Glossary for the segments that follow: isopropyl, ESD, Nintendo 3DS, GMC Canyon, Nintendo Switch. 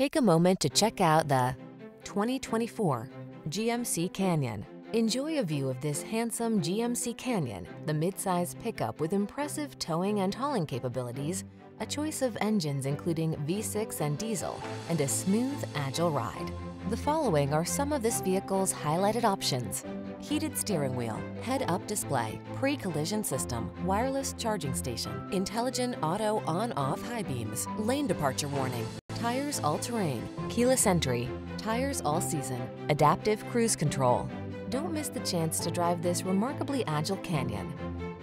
Take a moment to check out the 2024 GMC Canyon. Enjoy a view of this handsome GMC Canyon, the midsize pickup with impressive towing and hauling capabilities, a choice of engines including V6 and diesel, and a smooth, agile ride. The following are some of this vehicle's highlighted options: heated steering wheel, head-up display, pre-collision system, wireless charging station, intelligent auto on-off high beams, lane departure warning, tires all-terrain, keyless entry, tires all-season, adaptive cruise control. Don't miss the chance to drive this remarkably agile Canyon.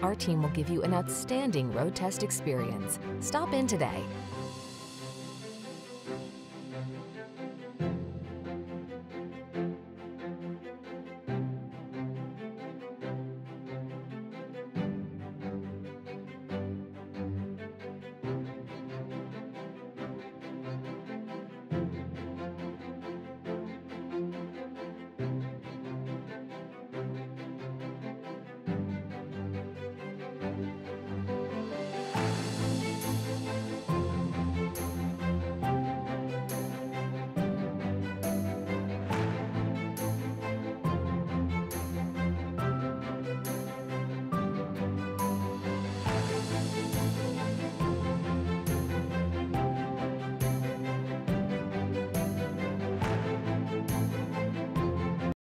Our team will give you an outstanding road test experience. Stop in today.